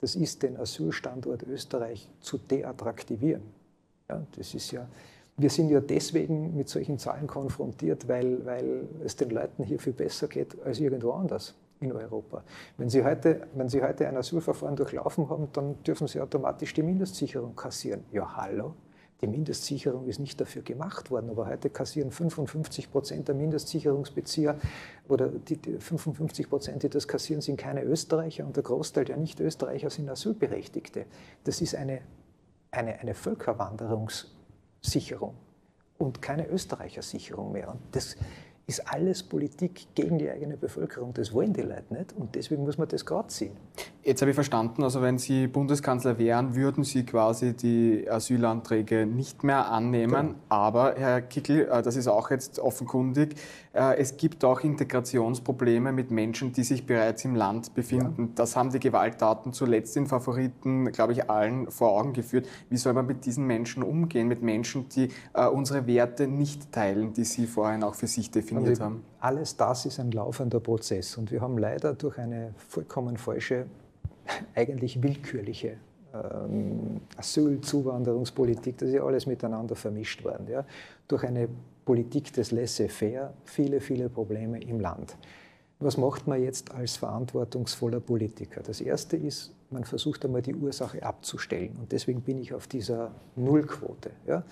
das ist, den Asylstandort Österreich zu deattraktivieren. Ja, das ist ja, wir sind ja deswegen mit solchen Zahlen konfrontiert, weil es den Leuten hier viel besser geht als irgendwo anders in Europa. Wenn Sie heute ein Asylverfahren durchlaufen haben, dann dürfen Sie automatisch die Mindestsicherung kassieren. Ja, hallo? Die Mindestsicherung ist nicht dafür gemacht worden, aber heute kassieren 55% der Mindestsicherungsbezieher oder die 55%, die das kassieren, sind keine Österreicher und der Großteil der Nicht-Österreicher sind Asylberechtigte. Das ist eine Völkerwanderungssicherung und keine Österreichersicherung mehr. Und das ist alles Politik gegen die eigene Bevölkerung. Das wollen die Leute nicht und deswegen muss man das gerade ziehen. Jetzt habe ich verstanden, also wenn Sie Bundeskanzler wären, würden Sie quasi die Asylanträge nicht mehr annehmen. Genau. Aber, Herr Kickl, das ist auch jetzt offenkundig, es gibt auch Integrationsprobleme mit Menschen, die sich bereits im Land befinden. Ja. Das haben die Gewalttaten zuletzt in Favoriten, glaube ich, allen vor Augen geführt. Wie soll man mit diesen Menschen umgehen, mit Menschen, die unsere Werte nicht teilen, die Sie vorhin auch für sich definiert haben? Alles das ist ein laufender Prozess und wir haben leider durch eine vollkommen falsche, eigentlich willkürliche Asylzuwanderungspolitik, das ist ja alles miteinander vermischt worden, ja? Durch eine Politik des Laissez-faire viele, viele Probleme im Land. Was macht man jetzt als verantwortungsvoller Politiker? Das Erste ist, man versucht einmal die Ursache abzustellen und deswegen bin ich auf dieser Nullquote, ja?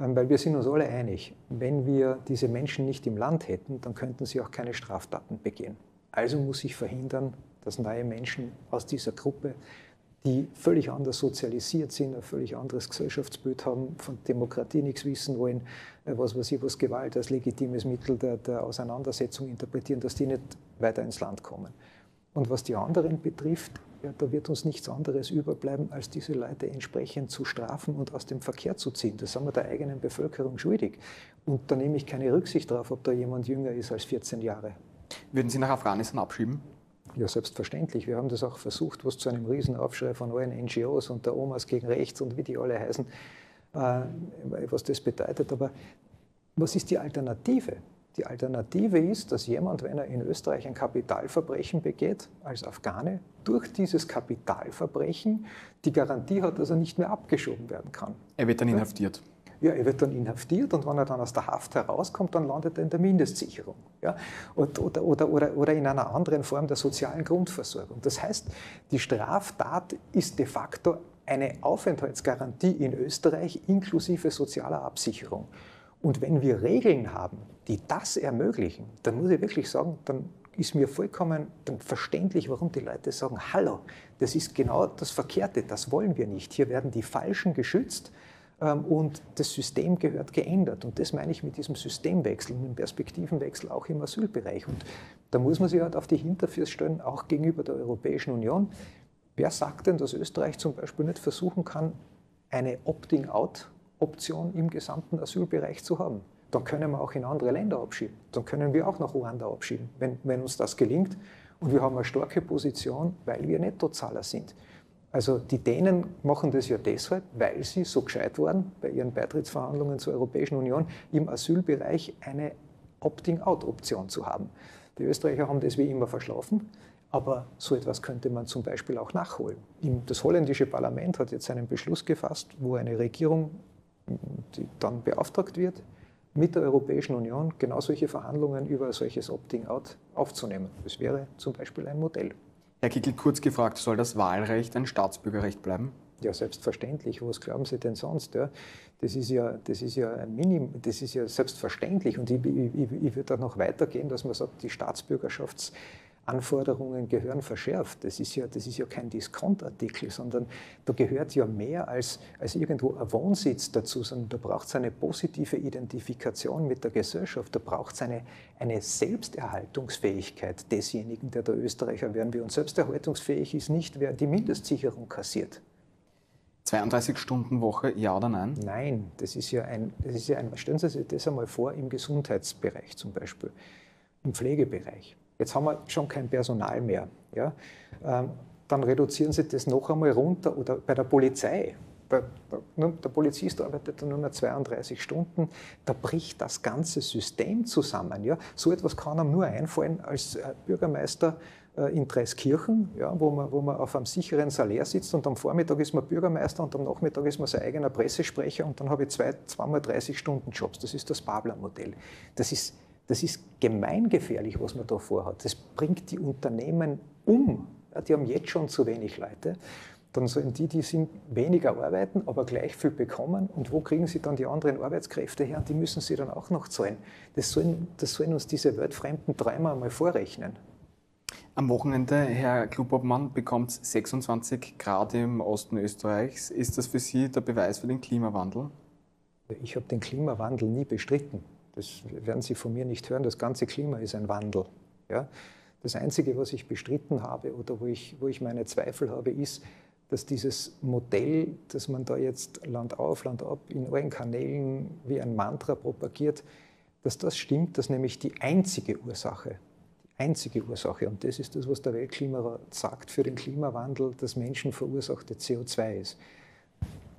Weil wir sind uns alle einig, wenn wir diese Menschen nicht im Land hätten, dann könnten sie auch keine Straftaten begehen. Also muss ich verhindern, dass neue Menschen aus dieser Gruppe, die völlig anders sozialisiert sind, ein völlig anderes Gesellschaftsbild haben, von Demokratie nichts wissen wollen, was weiß ich, was Gewalt als legitimes Mittel der Auseinandersetzung interpretieren, dass die nicht weiter ins Land kommen. Und was die anderen betrifft, ja, da wird uns nichts anderes überbleiben, als diese Leute entsprechend zu strafen und aus dem Verkehr zu ziehen. Das sind wir der eigenen Bevölkerung schuldig. Und da nehme ich keine Rücksicht darauf, ob da jemand jünger ist als 14 Jahre. Würden Sie nach Afghanistan abschieben? Ja, selbstverständlich. Wir haben das auch versucht, was zu einem Riesenaufschrei von allen NGOs und der Omas gegen Rechts und wie die alle heißen, was das bedeutet. Aber was ist die Alternative? Die Alternative ist, dass jemand, wenn er in Österreich ein Kapitalverbrechen begeht, als Afghane, durch dieses Kapitalverbrechen die Garantie hat, dass er nicht mehr abgeschoben werden kann. Er wird dann inhaftiert. Ja, er wird dann inhaftiert und wenn er dann aus der Haft herauskommt, dann landet er in der Mindestsicherung, ja? Oder in einer anderen Form der sozialen Grundversorgung. Das heißt, die Straftat ist de facto eine Aufenthaltsgarantie in Österreich inklusive sozialer Absicherung. Und wenn wir Regeln haben, die das ermöglichen, dann muss ich wirklich sagen, dann ist mir vollkommen verständlich, warum die Leute sagen, hallo, das ist genau das Verkehrte, das wollen wir nicht. Hier werden die Falschen geschützt. Und das System gehört geändert. Und das meine ich mit diesem Systemwechsel, mit dem Perspektivenwechsel auch im Asylbereich. Und da muss man sich halt auf die Hinterfüße stellen, auch gegenüber der Europäischen Union. Wer sagt denn, dass Österreich zum Beispiel nicht versuchen kann, eine Opting-out-Option im gesamten Asylbereich zu haben? Dann können wir auch in andere Länder abschieben. Dann können wir auch nach Ruanda abschieben, wenn uns das gelingt. Und wir haben eine starke Position, weil wir Nettozahler sind. Also die Dänen machen das ja deshalb, weil sie so gescheit waren bei ihren Beitrittsverhandlungen zur Europäischen Union, im Asylbereich eine Opting-out-Option zu haben. Die Österreicher haben das wie immer verschlafen, aber so etwas könnte man zum Beispiel auch nachholen. Das holländische Parlament hat jetzt einen Beschluss gefasst, wo eine Regierung, die dann beauftragt wird, mit der Europäischen Union genau solche Verhandlungen über solches Opting-out aufzunehmen. Das wäre zum Beispiel ein Modell. Herr Kickl, kurz gefragt, soll das Wahlrecht ein Staatsbürgerrecht bleiben? Ja, selbstverständlich. Was glauben Sie denn sonst? Ja? Das ist ja selbstverständlich. Und ich würde da noch weitergehen, dass man sagt, die Staatsbürgerschaftsanforderungen gehören verschärft. Das ist ja kein Diskontartikel, sondern da gehört ja mehr als irgendwo ein Wohnsitz dazu, sondern da braucht es eine positive Identifikation mit der Gesellschaft, da braucht es eine Selbsterhaltungsfähigkeit desjenigen, der Österreicher werden will. Und selbsterhaltungsfähig ist nicht, wer die Mindestsicherung kassiert. 32-Stunden-Woche, ja oder nein? Nein, das ist ja ein, stellen Sie sich das einmal vor, im Gesundheitsbereich zum Beispiel, im Pflegebereich. Jetzt haben wir schon kein Personal mehr. Ja? Dann reduzieren Sie das noch einmal runter. Oder bei der Polizei. Der Polizist arbeitet nur mehr 32 Stunden. Da bricht das ganze System zusammen. Ja? So etwas kann einem nur einfallen als Bürgermeister in Treskirchen, ja, wo man auf einem sicheren Salär sitzt und am Vormittag ist man Bürgermeister und am Nachmittag ist man sein eigener Pressesprecher und dann habe ich zweimal 30-Stunden-Jobs. Das ist das Babler-Modell. Das ist gemeingefährlich, was man da vorhat. Das bringt die Unternehmen um. Ja, die haben jetzt schon zu wenig Leute. Dann sollen die sind weniger arbeiten, aber gleich viel bekommen. Und wo kriegen sie dann die anderen Arbeitskräfte her? Die müssen sie dann auch noch zahlen. Das sollen uns diese weltfremden Träumer mal vorrechnen. Am Wochenende, Herr Klubobmann, bekommt 26 Grad im Osten Österreichs. Ist das für Sie der Beweis für den Klimawandel? Ich habe den Klimawandel nie bestritten. Das werden Sie von mir nicht hören. Das ganze Klima ist ein Wandel. Ja? Das Einzige, was ich bestritten habe oder wo ich meine Zweifel habe, ist, dass dieses Modell, das man da jetzt Land auf, Land ab in allen Kanälen wie ein Mantra propagiert, dass das stimmt, dass nämlich die einzige Ursache, und das ist das, was der Weltklimarat sagt, für den Klimawandel, das menschenverursachte CO2 ist.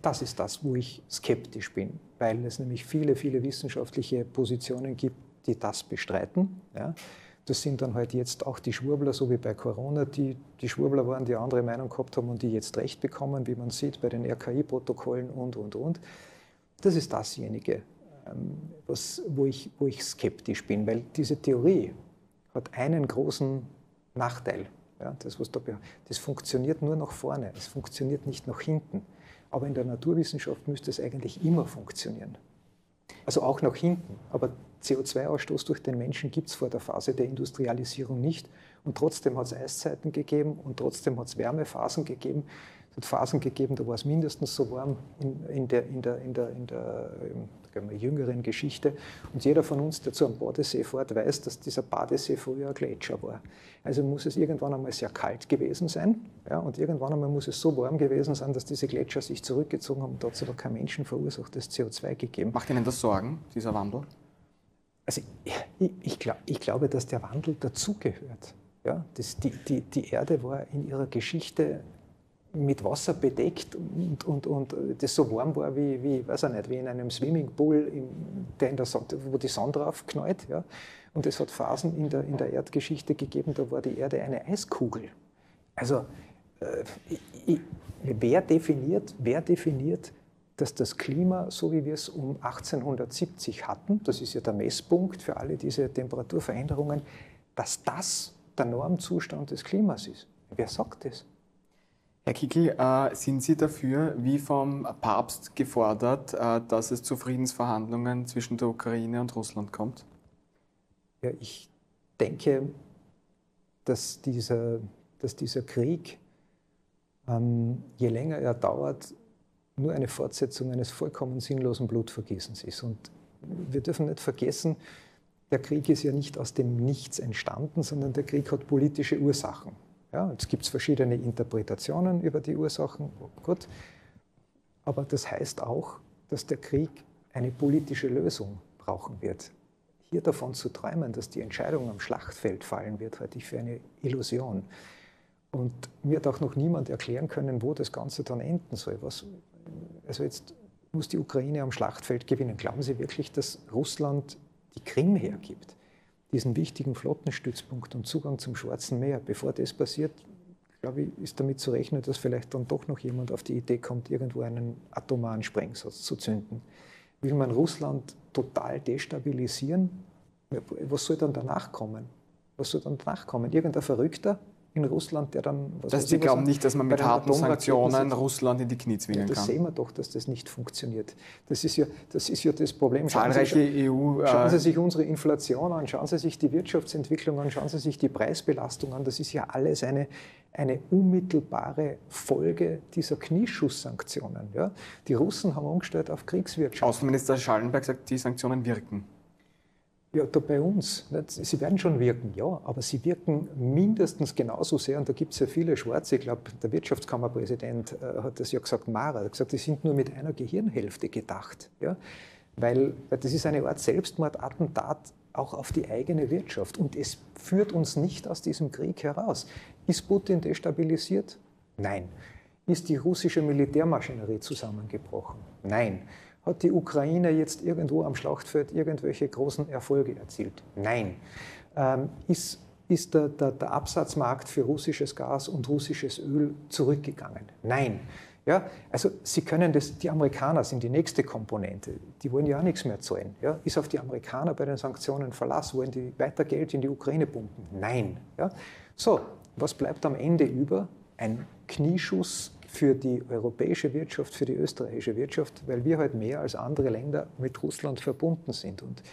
Das ist das, wo ich skeptisch bin, weil es nämlich viele, viele wissenschaftliche Positionen gibt, die das bestreiten. Ja. Das sind dann halt jetzt auch die Schwurbler, so wie bei Corona, die Schwurbler waren, die andere Meinung gehabt haben und die jetzt recht bekommen, wie man sieht, bei den RKI-Protokollen und. Das ist dasjenige, wo ich skeptisch bin, weil diese Theorie hat einen großen Nachteil. Ja, das funktioniert nur nach vorne, es funktioniert nicht nach hinten. Aber in der Naturwissenschaft müsste es eigentlich immer funktionieren. Also auch nach hinten. Aber CO2-Ausstoß durch den Menschen gibt es vor der Phase der Industrialisierung nicht. Und trotzdem hat es Eiszeiten gegeben und trotzdem hat es Wärmephasen gegeben. Es hat Phasen gegeben, da war es mindestens so warm in der jüngeren Geschichte. Und jeder von uns, der zu einem Badesee fährt, weiß, dass dieser Badesee früher ein Gletscher war. Also muss es irgendwann einmal sehr kalt gewesen sein. Ja, und irgendwann einmal muss es so warm gewesen sein, dass diese Gletscher sich zurückgezogen haben und dazu noch kein menschenverursachtes CO2 gegeben. Macht Ihnen das Sorgen, dieser Wandel? Also ich glaube, dass der Wandel dazugehört. Ja, die Erde war in ihrer Geschichte mit Wasser bedeckt und das so warm war wie in einem Swimmingpool, wo die Sonne drauf knallt. Ja. Und es hat Phasen in der Erdgeschichte gegeben, da war die Erde eine Eiskugel. Also wer definiert, dass das Klima, so wie wir es um 1870 hatten, das ist ja der Messpunkt für alle diese Temperaturveränderungen, dass das der Normzustand des Klimas ist? Wer sagt das? Herr Kickl, sind Sie dafür, wie vom Papst gefordert, dass es zu Friedensverhandlungen zwischen der Ukraine und Russland kommt? Ja, ich denke, dass dieser Krieg, je länger er dauert, nur eine Fortsetzung eines vollkommen sinnlosen Blutvergießens ist. Und wir dürfen nicht vergessen, der Krieg ist ja nicht aus dem Nichts entstanden, sondern der Krieg hat politische Ursachen. Ja, jetzt gibt es verschiedene Interpretationen über die Ursachen, gut. Aber das heißt auch, dass der Krieg eine politische Lösung brauchen wird. Hier davon zu träumen, dass die Entscheidung am Schlachtfeld fallen wird, halte ich für eine Illusion. Und mir hat auch noch niemand erklären können, wo das Ganze dann enden soll. Also jetzt muss die Ukraine am Schlachtfeld gewinnen. Glauben Sie wirklich, dass Russland die Krim hergibt? Diesen wichtigen Flottenstützpunkt und Zugang zum Schwarzen Meer. Bevor das passiert, glaube ich, ist damit zu rechnen, dass vielleicht dann doch noch jemand auf die Idee kommt, irgendwo einen atomaren Sprengsatz zu zünden. Will man Russland total destabilisieren? Was soll dann danach kommen? Irgendein Verrückter in Russland, der dann... Sie glauben nicht, dass man mit harten Sanktionen Russland in die Knie zwingen kann? Das sehen wir doch, dass das nicht funktioniert. Das ist ja das Problem. Zahlreiche EU... Schauen Sie sich unsere Inflation an, schauen Sie sich die Wirtschaftsentwicklung an, schauen Sie sich die Preisbelastung an. Das ist ja alles eine unmittelbare Folge dieser Knieschusssanktionen. Ja? Die Russen haben umgestellt auf Kriegswirtschaft. Außenminister Schallenberg sagt, die Sanktionen wirken. Ja, da bei uns. Sie werden schon wirken, ja, aber sie wirken mindestens genauso sehr, und da gibt es ja viele Schwarze, ich glaube, der Wirtschaftskammerpräsident hat das ja gesagt, Mara, hat gesagt, die sind nur mit einer Gehirnhälfte gedacht, ja, weil das ist eine Art Selbstmordattentat auch auf die eigene Wirtschaft, und es führt uns nicht aus diesem Krieg heraus. Ist Putin destabilisiert? Nein. Ist die russische Militärmaschinerie zusammengebrochen? Nein. Hat die Ukraine jetzt irgendwo am Schlachtfeld irgendwelche großen Erfolge erzielt? Nein. Ist ist der Absatzmarkt für russisches Gas und russisches Öl zurückgegangen. Nein. Ja, also sie können das, die Amerikaner sind die nächste Komponente, die wollen ja auch nichts mehr zahlen. Ja, ist auf die Amerikaner bei den Sanktionen Verlass, wollen die weiter Geld in die Ukraine pumpen? Nein. Ja, so, was bleibt am Ende über? Ein Knieschuss für die europäische Wirtschaft, für die österreichische Wirtschaft, weil wir halt mehr als andere Länder mit Russland verbunden sind. Und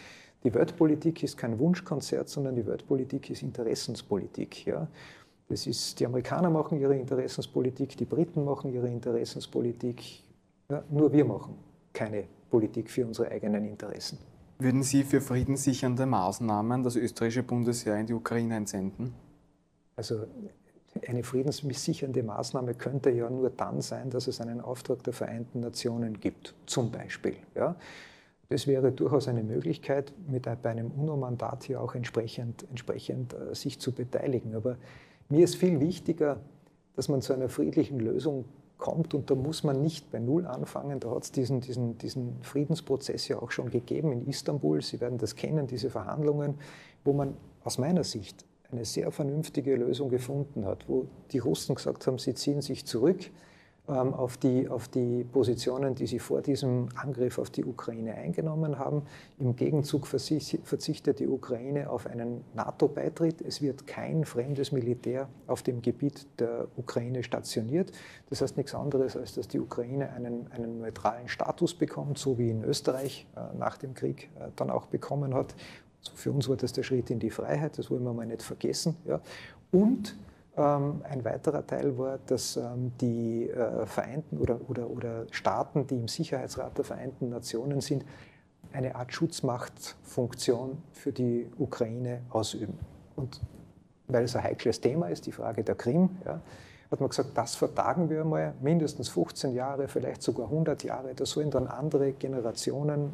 die Weltpolitik ist kein Wunschkonzert, sondern die Weltpolitik ist Interessenspolitik. Ja. Das ist, die Amerikaner machen ihre Interessenspolitik, die Briten machen ihre Interessenspolitik. Ja, nur wir machen keine Politik für unsere eigenen Interessen. Würden Sie für friedenssichernde Maßnahmen das österreichische Bundesheer in die Ukraine entsenden? Also eine friedenssichernde Maßnahme könnte ja nur dann sein, dass es einen Auftrag der Vereinten Nationen gibt, zum Beispiel. Ja. Das wäre durchaus eine Möglichkeit, bei einem UNO-Mandat hier auch entsprechend sich zu beteiligen. Aber mir ist viel wichtiger, dass man zu einer friedlichen Lösung kommt, und da muss man nicht bei Null anfangen. Da hat es diesen Friedensprozess ja auch schon gegeben in Istanbul. Sie werden das kennen, diese Verhandlungen, wo man aus meiner Sicht eine sehr vernünftige Lösung gefunden hat, wo die Russen gesagt haben, sie ziehen sich zurück auf die Positionen, die sie vor diesem Angriff auf die Ukraine eingenommen haben. Im Gegenzug verzichtet die Ukraine auf einen NATO-Beitritt. Es wird kein fremdes Militär auf dem Gebiet der Ukraine stationiert. Das heißt nichts anderes, als dass die Ukraine einen neutralen Status bekommt, so wie in Österreich nach dem Krieg dann auch bekommen hat. Also für uns war das der Schritt in die Freiheit, das wollen wir mal nicht vergessen. Ja. Und ein weiterer Teil war, dass die Vereinten oder Staaten, die im Sicherheitsrat der Vereinten Nationen sind, eine Art Schutzmachtfunktion für die Ukraine ausüben. Und weil es ein heikles Thema ist, die Frage der Krim, ja, hat man gesagt, das vertagen wir mal mindestens 15 Jahre, vielleicht sogar 100 Jahre. Da sollen dann andere Generationen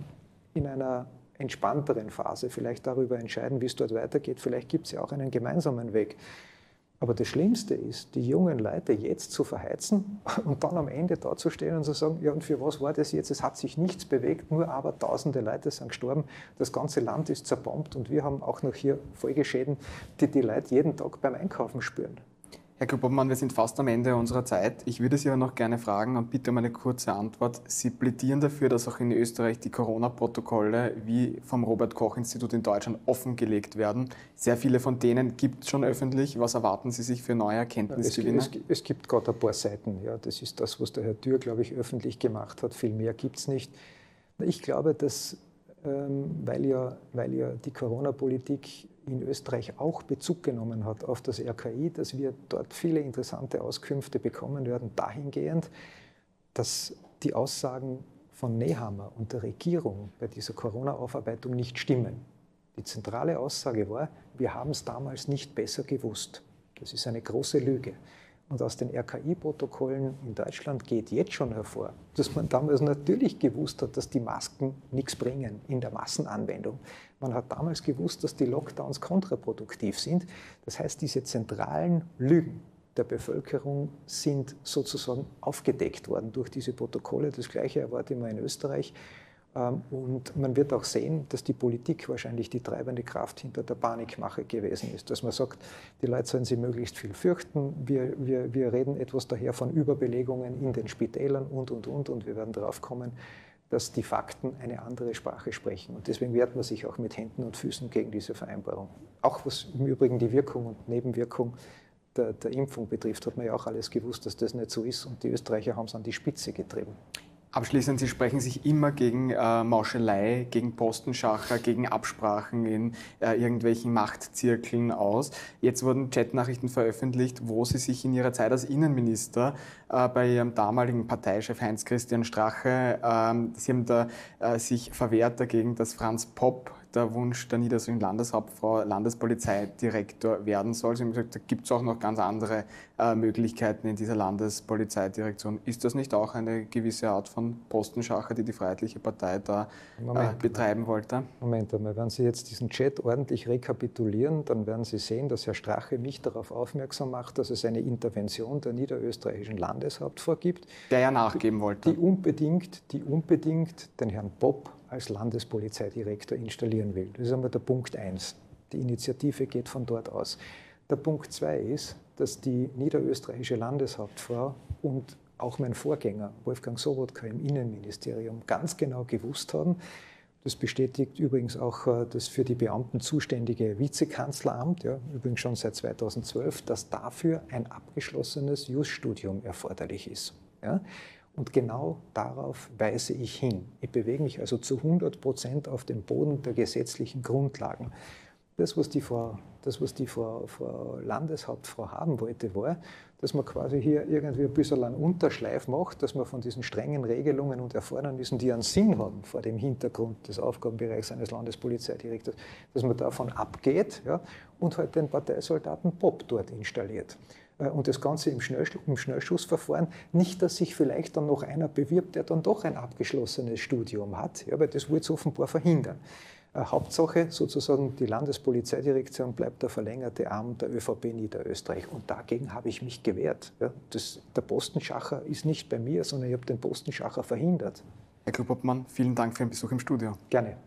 in einer entspannteren Phase vielleicht darüber entscheiden, wie es dort weitergeht. Vielleicht gibt es ja auch einen gemeinsamen Weg. Aber das Schlimmste ist, die jungen Leute jetzt zu verheizen und dann am Ende dazustehen und zu sagen, ja, und für was war das jetzt? Es hat sich nichts bewegt, nur aber tausende Leute sind gestorben, das ganze Land ist zerbombt und wir haben auch noch hier Folgeschäden, die die Leute jeden Tag beim Einkaufen spüren. Herr Klopobmann, wir sind fast am Ende unserer Zeit. Ich würde Sie aber noch gerne fragen und bitte um eine kurze Antwort. Sie plädieren dafür, dass auch in Österreich die Corona-Protokolle wie vom Robert-Koch-Institut in Deutschland offengelegt werden. Sehr viele von denen gibt es schon öffentlich. Was erwarten Sie sich für neue Erkenntnisgewinne? Es gibt gerade ein paar Seiten. Ja, das ist das, was der Herr Dürr, glaube ich, öffentlich gemacht hat. Viel mehr gibt es nicht. Ich glaube, dass, weil ja die Corona-Politik in Österreich auch Bezug genommen hat auf das RKI, dass wir dort viele interessante Auskünfte bekommen werden, dahingehend, dass die Aussagen von Nehammer und der Regierung bei dieser Corona-Aufarbeitung nicht stimmen. Die zentrale Aussage war, wir haben es damals nicht besser gewusst. Das ist eine große Lüge. Und aus den RKI-Protokollen in Deutschland geht jetzt schon hervor, dass man damals natürlich gewusst hat, dass die Masken nichts bringen in der Massenanwendung. Man hat damals gewusst, dass die Lockdowns kontraproduktiv sind. Das heißt, diese zentralen Lügen der Bevölkerung sind sozusagen aufgedeckt worden durch diese Protokolle. Das Gleiche erwarte ich mal in Österreich. Und man wird auch sehen, dass die Politik wahrscheinlich die treibende Kraft hinter der Panikmache gewesen ist. Dass man sagt, die Leute sollen sich möglichst viel fürchten. Wir reden etwas daher von Überbelegungen in den Spitälern und. Und wir werden darauf kommen, dass die Fakten eine andere Sprache sprechen. Und deswegen wehrt man sich auch mit Händen und Füßen gegen diese Vereinbarung. Auch was im Übrigen die Wirkung und Nebenwirkung der Impfung betrifft, hat man ja auch alles gewusst, dass das nicht so ist. Und die Österreicher haben es an die Spitze getrieben. Abschließend, Sie sprechen sich immer gegen Mauschelei, gegen Postenschacher, gegen Absprachen in irgendwelchen Machtzirkeln aus. Jetzt wurden Chatnachrichten veröffentlicht, wo Sie sich in Ihrer Zeit als Innenminister bei Ihrem damaligen Parteichef Heinz-Christian Strache, Sie haben da sich verwehrt dagegen, dass Franz Popp der Wunsch der niederösterreichischen Landeshauptfrau Landespolizeidirektor werden soll. Sie haben gesagt, da gibt es auch noch ganz andere Möglichkeiten in dieser Landespolizeidirektion. Ist das nicht auch eine gewisse Art von Postenschacher, die die Freiheitliche Partei da betreiben wollte? Moment einmal, wenn Sie jetzt diesen Chat ordentlich rekapitulieren, dann werden Sie sehen, dass Herr Strache mich darauf aufmerksam macht, dass es eine Intervention der niederösterreichischen Landeshauptfrau gibt. Der ja nachgeben wollte. Die unbedingt den Herrn Popp als Landespolizeidirektor installieren will. Das ist einmal der Punkt 1. Die Initiative geht von dort aus. Der Punkt 2 ist, dass die niederösterreichische Landeshauptfrau und auch mein Vorgänger Wolfgang Sobotka im Innenministerium ganz genau gewusst haben, das bestätigt übrigens auch das für die Beamten zuständige Vizekanzleramt, ja, übrigens schon seit 2012, dass dafür ein abgeschlossenes Jus-Studium erforderlich ist. Ja. Und genau darauf weise ich hin. Ich bewege mich also zu 100% auf dem Boden der gesetzlichen Grundlagen. Das, was die Frau Landeshauptfrau haben wollte, war, dass man quasi hier irgendwie ein bisschen einen Unterschleif macht, dass man von diesen strengen Regelungen und Erfordernissen, die einen Sinn haben vor dem Hintergrund des Aufgabenbereichs eines Landespolizeidirektors, dass man davon abgeht, ja, und halt den Parteisoldaten Popp dort installiert. Und das Ganze im Schnellschussverfahren. Nicht, dass sich vielleicht dann noch einer bewirbt, der dann doch ein abgeschlossenes Studium hat, ja, weil das wollte es offenbar verhindern. Hauptsache sozusagen, die Landespolizeidirektion bleibt der verlängerte Arm der ÖVP Niederösterreich. Und dagegen habe ich mich gewehrt. Ja. Der Postenschacher ist nicht bei mir, sondern ich habe den Postenschacher verhindert. Herr Krabtke, vielen Dank für den Besuch im Studio. Gerne.